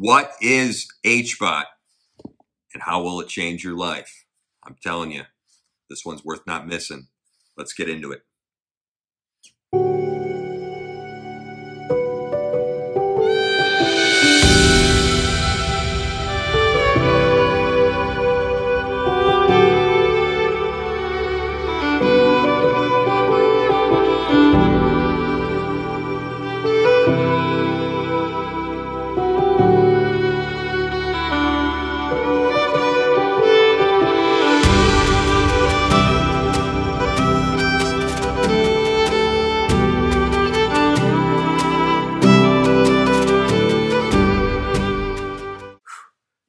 What is HBOT and how will it change your life? I'm telling you, this one's worth not missing. Let's get into it.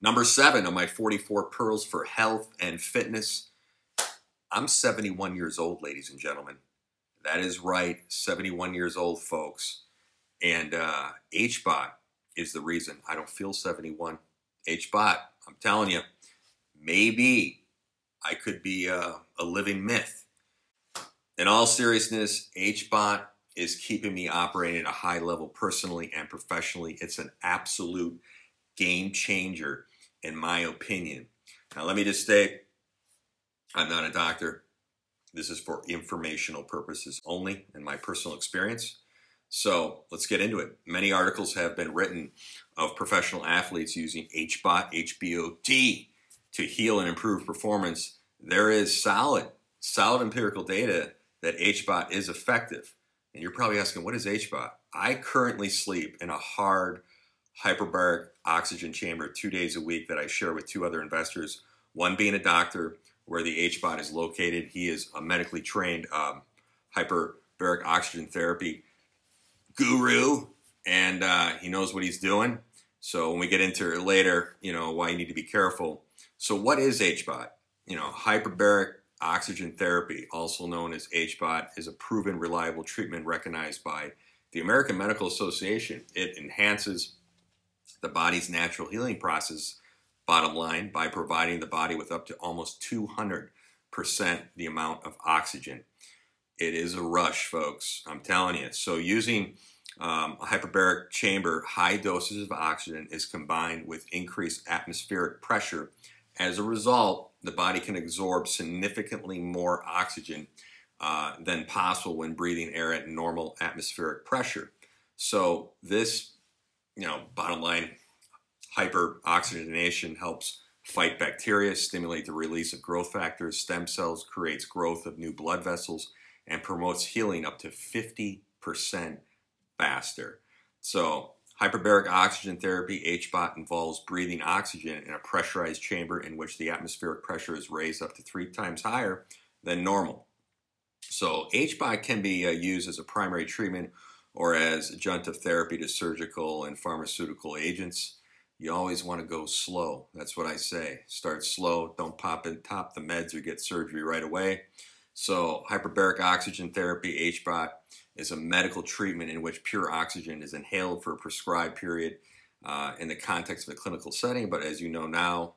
Number 7 of my 44 pearls for health and fitness. I'm 71 years old, ladies and gentlemen. That is right, 71 years old, folks. And HBOT is the reason I don't feel 71. HBOT, I'm telling you, maybe I could be a living myth. In all seriousness, HBOT is keeping me operating at a high level personally and professionally. It's an absolute game changer, in my opinion. Now, let me just state, I'm not a doctor. This is for informational purposes only in my personal experience. So let's get into it. Many articles have been written of professional athletes using HBOT, HBOT to heal and improve performance. There is solid empirical data that HBOT is effective. And you're probably asking, what is HBOT? I currently sleep in a hard hyperbaric oxygen chamber 2 days a week that I share with 2 other investors, one being a doctor where the HBOT is located. He is a medically trained hyperbaric oxygen therapy guru, and he knows what he's doing. So when we get into it later, you know, why you need to be careful. So what is HBOT? You know, hyperbaric oxygen therapy, also known as HBOT, is a proven reliable treatment recognized by the American Medical Association. It enhances the body's natural healing process, bottom line, by providing the body with up to almost 200% the amount of oxygen. It is a rush, folks, I'm telling you. So using a hyperbaric chamber, high doses of oxygen is combined with increased atmospheric pressure. As a result, the body can absorb significantly more oxygen than possible when breathing air at normal atmospheric pressure. So this, you know, bottom line, hyperoxygenation helps fight bacteria, stimulate the release of growth factors, stem cells, creates growth of new blood vessels, and promotes healing up to 50% faster. So hyperbaric oxygen therapy, HBOT, involves breathing oxygen in a pressurized chamber in which the atmospheric pressure is raised up to 3 times higher than normal. So HBOT can be used as a primary treatment or as adjunctive therapy to surgical and pharmaceutical agents. You always want to go slow. That's what I say. Start slow. Don't pop and top the meds or get surgery right away. So hyperbaric oxygen therapy, HBOT, is a medical treatment in which pure oxygen is inhaled for a prescribed period in the context of a clinical setting. But as you know now,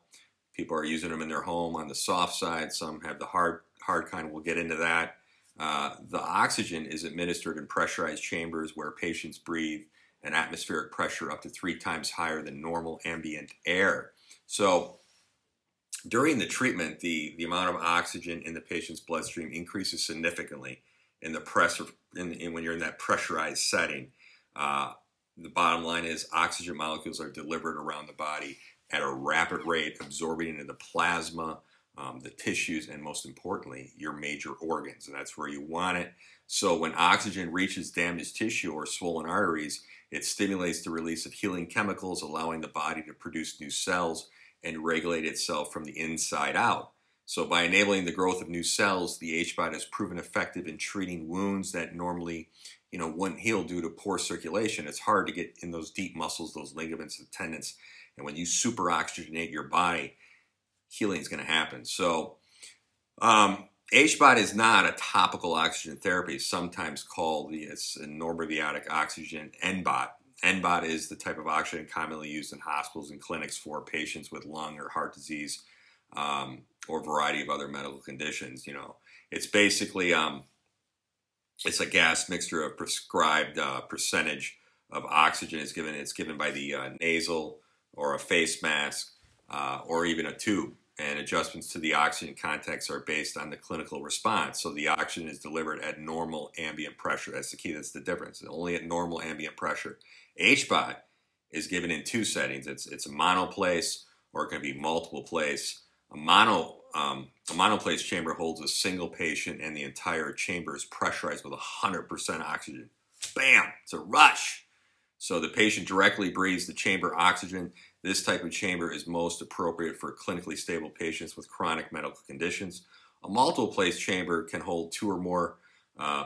people are using them in their home on the soft side. Some have the hard kind. We'll get into that. The oxygen is administered in pressurized chambers where patients breathe an atmospheric pressure up to 3 times higher than normal ambient air. So during the treatment, the amount of oxygen in the patient's bloodstream increases significantly in the when you're in that pressurized setting. The bottom line is oxygen molecules are delivered around the body at a rapid rate, absorbing into the plasma, the tissues, and most importantly, your major organs, and that's where you want it. So when oxygen reaches damaged tissue or swollen arteries, it stimulates the release of healing chemicals, allowing the body to produce new cells and regulate itself from the inside out. So by enabling the growth of new cells, the HBOT has proven effective in treating wounds that normally, you know, wouldn't heal due to poor circulation. It's hard to get in those deep muscles, those ligaments and tendons, and when you superoxygenate your body, healing is going to happen. So HBOT is not a topical oxygen therapy, sometimes called it's a normobiotic oxygen, NBOT. NBOT is the type of oxygen commonly used in hospitals and clinics for patients with lung or heart disease or a variety of other medical conditions. You know, it's basically, it's a gas mixture of prescribed percentage of oxygen is given. It's given by the nasal or a face mask or even a tube. And adjustments to the oxygen contacts are based on the clinical response. So the oxygen is delivered at normal ambient pressure. That's the key. That's the difference. Only at normal ambient pressure. HBOT is given in two settings. It's a monoplace, or it can be multiple place. A monoplace chamber holds a single patient, and the entire chamber is pressurized with 100% oxygen. Bam! It's a rush. So the patient directly breathes the chamber oxygen. This type of chamber is most appropriate for clinically stable patients with chronic medical conditions. A multiple-place chamber can hold two or more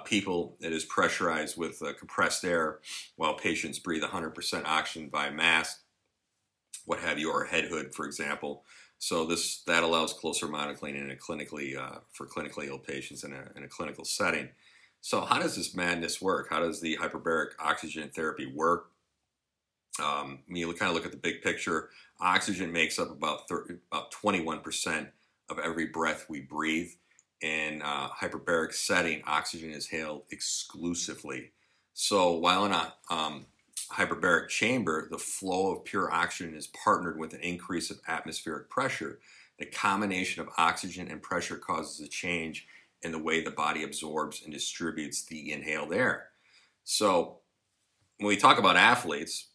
people. It is pressurized with compressed air while patients breathe 100% oxygen by mask, what have you, or a head hood, for example. So that allows closer monitoring in a clinically for clinically ill patients in a clinical setting. So how does this madness work? How does the hyperbaric oxygen therapy work? When you kind of look at the big picture, oxygen makes up about 21% of every breath we breathe. In a hyperbaric setting, oxygen is held exclusively. So while in a hyperbaric chamber, the flow of pure oxygen is partnered with an increase of atmospheric pressure. The combination of oxygen and pressure causes a change in the way the body absorbs and distributes the inhaled air. So when we talk about athletes,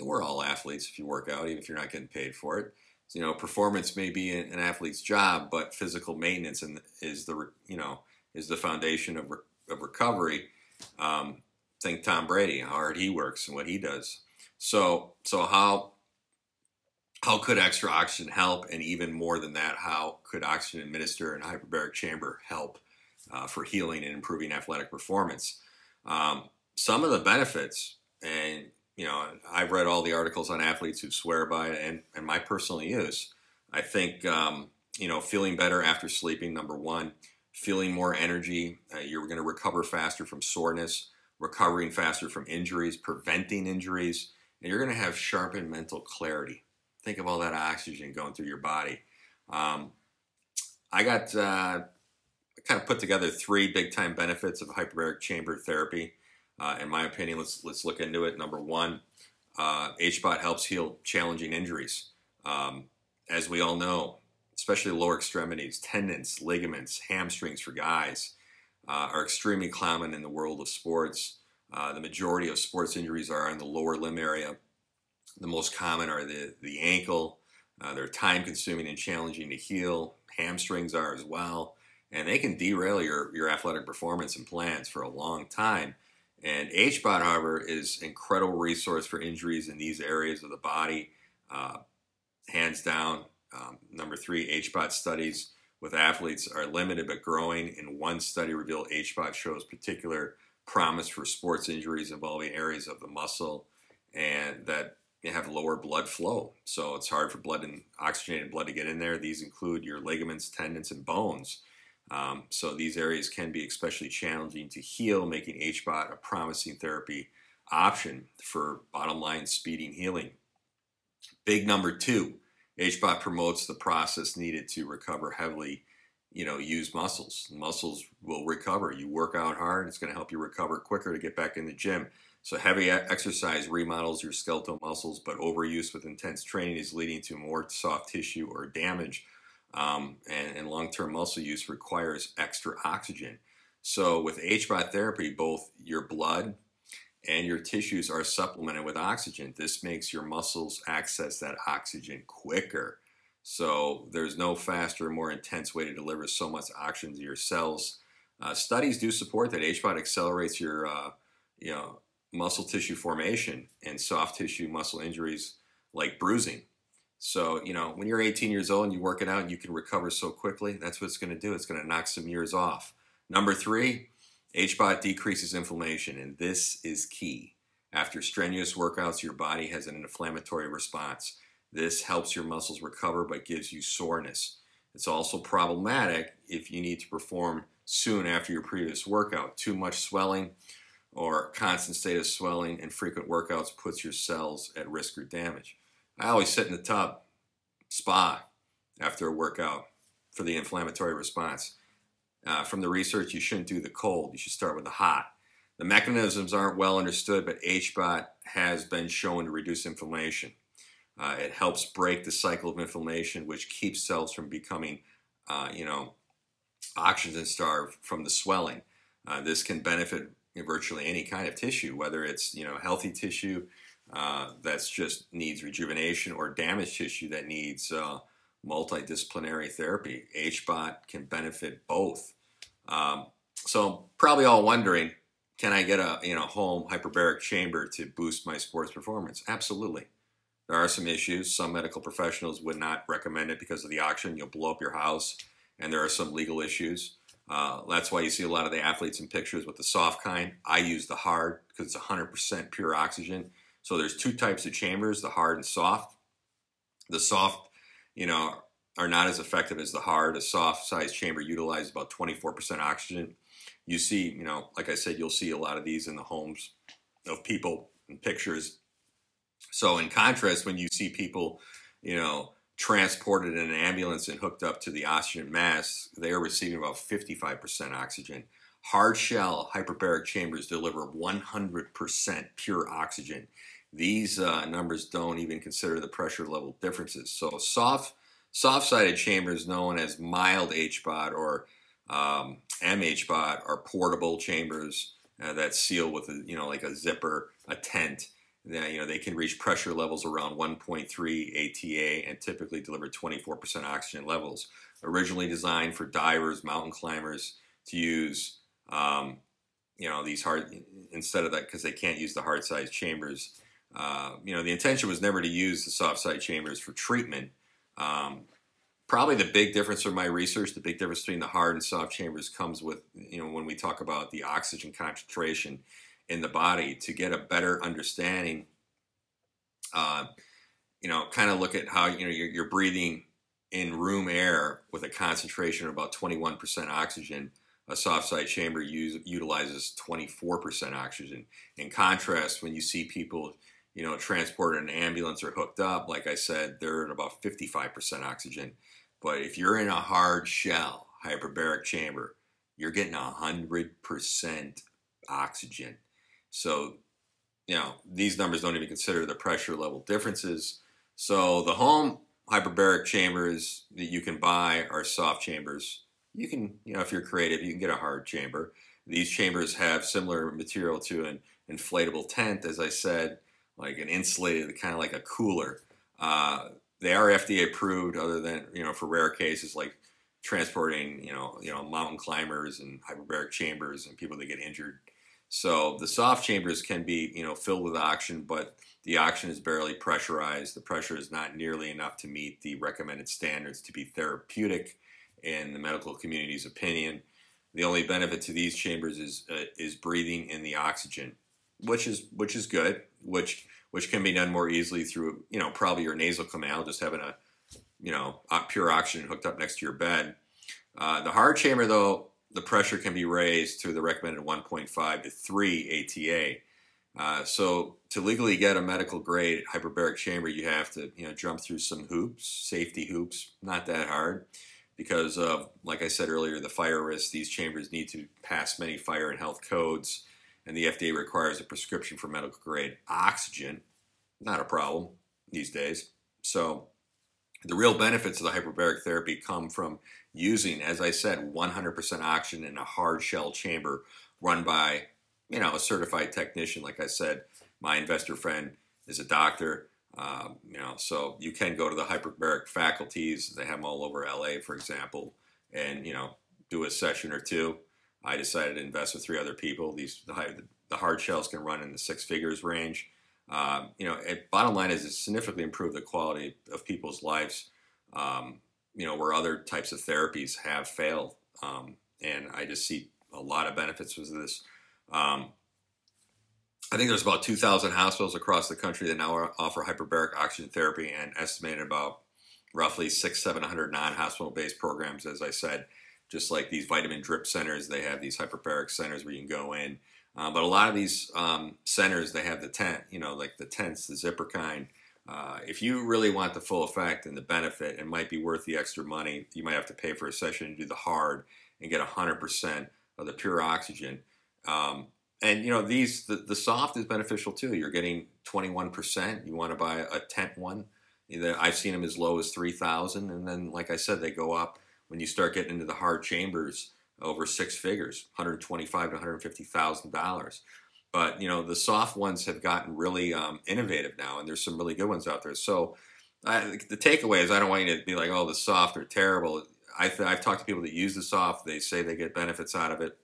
we're all athletes if you work out, even if you're not getting paid for it. So, performance may be an athlete's job, but physical maintenance is the foundation of recovery. Think Tom Brady, how hard he works and what he does. So how could extra oxygen help? And even more than that, how could oxygen administered in a hyperbaric chamber help for healing and improving athletic performance? Some of the benefits, and I've read all the articles on athletes who swear by it, and my personal use. I think, feeling better after sleeping, number one, feeling more energy. You're going to recover faster from soreness, recovering faster from injuries, preventing injuries, and you're going to have sharpened mental clarity. Think of all that oxygen going through your body. I kind of put together three big-time benefits of hyperbaric chamber therapy. In my opinion, let's look into it. Number one, HBOT helps heal challenging injuries. As we all know, especially lower extremities, tendons, ligaments, hamstrings for guys are extremely common in the world of sports. The majority of sports injuries are in the lower limb area. The most common are the ankle. They're time-consuming and challenging to heal. Hamstrings are as well. And they can derail your athletic performance and plans for a long time. And HBOT, however, is an incredible resource for injuries in these areas of the body, hands down. Number three, HBOT studies with athletes are limited but growing. In one study revealed HBOT shows particular promise for sports injuries involving areas of the muscle and that have lower blood flow. So it's hard for blood and oxygenated blood to get in there. These include your ligaments, tendons, and bones. So these areas can be especially challenging to heal, making HBOT a promising therapy option for bottom line speeding healing. Big number two, HBOT promotes the process needed to recover heavily, used muscles. Muscles will recover. You work out hard, it's going to help you recover quicker to get back in the gym. So heavy exercise remodels your skeletal muscles, but overuse with intense training is leading to more soft tissue or damage. And long-term muscle use requires extra oxygen. So with HBOT therapy, both your blood and your tissues are supplemented with oxygen. This makes your muscles access that oxygen quicker. So there's no faster, more intense way to deliver so much oxygen to your cells. Studies do support that HBOT accelerates your muscle tissue formation and soft tissue muscle injuries like bruising. So, when you're 18 years old and you work it out, you can recover so quickly. That's what it's going to do. It's going to knock some years off. Number three, HBOT decreases inflammation, and this is key. After strenuous workouts, your body has an inflammatory response. This helps your muscles recover but gives you soreness. It's also problematic if you need to perform soon after your previous workout. Too much swelling or constant state of swelling and frequent workouts puts your cells at risk or damage. I always sit in the tub, spa, after a workout for the inflammatory response. From the research, you shouldn't do the cold. You should start with the hot. The mechanisms aren't well understood, but HBOT has been shown to reduce inflammation. It helps break the cycle of inflammation, which keeps cells from becoming, oxygen starved from the swelling. This can benefit virtually any kind of tissue, whether it's, healthy tissue that's just needs rejuvenation or damaged tissue that needs multidisciplinary therapy. HBOT can benefit both. So probably all wondering, can I get a home hyperbaric chamber to boost my sports performance? Absolutely. There are some issues. Some medical professionals would not recommend it because of the oxygen. You'll blow up your house, and there are some legal issues. That's why you see a lot of the athletes in pictures with the soft kind. I use the hard because it's 100% pure oxygen. So there's two types of chambers, the hard and soft. The soft, are not as effective as the hard. A soft-sized chamber utilizes about 24% oxygen. You see, like I said, you'll see a lot of these in the homes of people in pictures. So in contrast, when you see people, transported in an ambulance and hooked up to the oxygen mask, they are receiving about 55% oxygen. Hard shell hyperbaric chambers deliver 100% pure oxygen. These numbers don't even consider the pressure level differences. So soft-sided chambers known as mild HBOT or MHBOT are portable chambers that seal with, like a zipper, a tent. They can reach pressure levels around 1.3 ATA and typically deliver 24% oxygen levels. Originally designed for divers, mountain climbers to use, these hard, instead of that, because they can't use the hard sized chambers. The intention was never to use the soft side chambers for treatment. Probably the big difference from my research, the big difference between the hard and soft chambers comes with, when we talk about the oxygen concentration in the body. To get a better understanding, kind of look at how, you're breathing in room air with a concentration of about 21% oxygen. A soft side chamber utilizes 24% oxygen. In contrast, when you see people, transported in an ambulance or hooked up, like I said, they're at about 55% oxygen. But if you're in a hard shell hyperbaric chamber, you're getting 100% oxygen. So, these numbers don't even consider the pressure level differences. So the home hyperbaric chambers that you can buy are soft chambers. You can, if you're creative, you can get a hard chamber. These chambers have similar material to an inflatable tent, as I said, like an insulated, kind of like a cooler. They are FDA approved, other than, for rare cases like transporting, mountain climbers and hyperbaric chambers and people that get injured. So the soft chambers can be, filled with oxygen, but the oxygen is barely pressurized. The pressure is not nearly enough to meet the recommended standards to be therapeutic in the medical community's opinion. The only benefit to these chambers is breathing in the oxygen, which is good, which can be done more easily through, probably your nasal canal, just having a, pure oxygen hooked up next to your bed. The hard chamber, though, the pressure can be raised to the recommended 1.5 to 3 ATA. So to legally get a medical grade hyperbaric chamber, you have to, jump through some hoops, safety hoops, not that hard because of, like I said earlier, the fire risk. These chambers need to pass many fire and health codes, and the FDA requires a prescription for medical grade oxygen. Not a problem these days. So the real benefits of the hyperbaric therapy come from using, as I said, 100% oxygen in a hard shell chamber run by, a certified technician. Like I said, my investor friend is a doctor, so you can go to the hyperbaric faculties. They have them all over LA, for example, and, do a session or two. I decided to invest with 3 other people. The hard shells can run in the 6 figures range. Bottom line is it significantly improved the quality of people's lives, where other types of therapies have failed. And I just see a lot of benefits with this. I think there's about 2,000 hospitals across the country that now offer hyperbaric oxygen therapy, and estimated about roughly 600 to 700 non-hospital-based programs, as I said, just like these vitamin drip centers. They have these hyperbaric centers where you can go in. But a lot of these centers, they have the tent, like the tents, the zipper kind. If you really want the full effect and the benefit, it might be worth the extra money. You might have to pay for a session and do the hard and get 100% of the pure oxygen. The soft is beneficial too. You're getting 21%. You want to buy a tent one. I've seen them as low as 3,000, and then, like I said, they go up when you start getting into the hard chambers over six figures, $125,000 to $150,000. But you know, the soft ones have gotten really innovative now, and there's some really good ones out there. So the takeaway is, I don't want you to be like, "Oh, the soft are terrible." I've talked to people that use the soft; they say they get benefits out of it.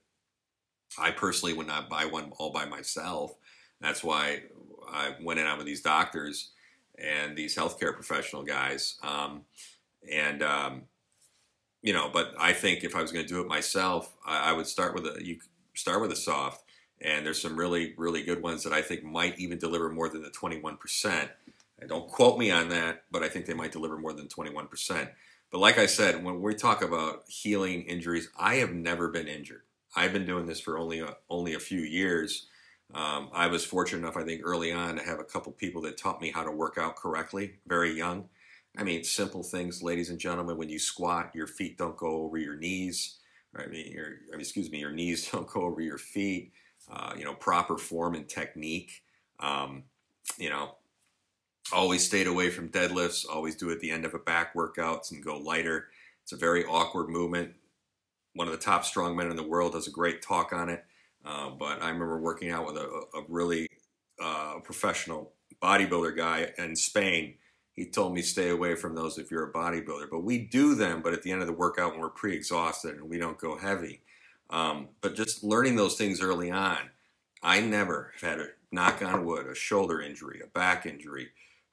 I personally would not buy one all by myself. That's why I went in on with these doctors and these healthcare professional guys. You know, but I think if I was going to do it myself, I would start with a soft, and there's some really good ones that I think might even deliver more than the 21%. And don't quote me on that, but I think they might deliver more than 21%. But like I said, when we talk about healing injuries, I have never been injured. I've been doing this for only a few years. I was fortunate enough, I think, early on to have a couple people that taught me how to work out correctly, very young. I mean, simple things, ladies and gentlemen. When you squat, your feet don't go over your knees. Right? I mean, your knees don't go over your feet. You know, proper form and technique. You know, always stayed away from deadlifts. Always do it at the end of a back workout and go lighter. It's a very awkward movement. One of the top strongmen in the world does a great talk on it. But I remember working out with a really professional bodybuilder guy in Spain. He told me stay away from those if you're a bodybuilder. But we do them, but at the end of the workout when we're pre-exhausted and we don't go heavy. But just learning those things early on. I never have had, a knock on wood, a shoulder injury, a back injury.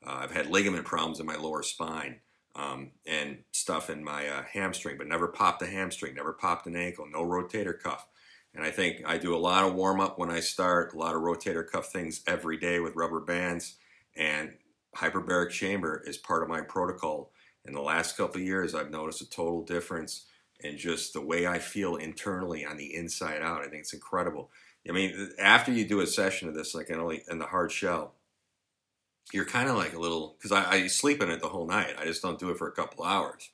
I've had ligament problems in my lower spine and stuff in my hamstring, but never popped a hamstring, never popped an ankle, no rotator cuff. And I think I do a lot of warm-up when I start, a lot of rotator cuff things every day with rubber bands, and hyperbaric chamber is part of my protocol. In the last couple of years, I've noticed a total difference in just the way I feel internally on the inside out. I think it's incredible. I mean, after you do a session of this, like in the hard shell, you're kind of like a little, because I sleep in it the whole night. I just don't do it for a couple hours.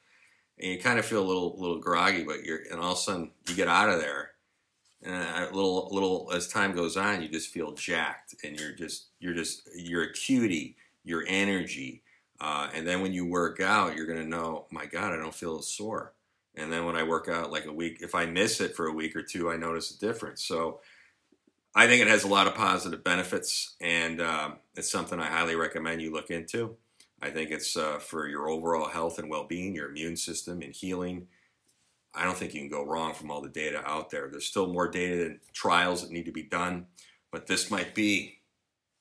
And you kind of feel a little groggy, but and all of a sudden you get out of there. And as time goes on, you just feel jacked, and your acuity, your energy, and then when you work out, you're gonna know, my God, I don't feel sore. And then when I work out like a week, if I miss it for a week or two, I notice a difference. So I think it has a lot of positive benefits, and it's something I highly recommend you look into. I think it's for your overall health and well-being, your immune system, and healing. I don't think you can go wrong from all the data out there. There's still more data and trials that need to be done, but this might be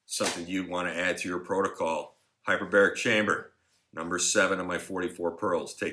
something you'd want to add to your protocol. Hyperbaric chamber, number 7 of my 44 pearls. Take care.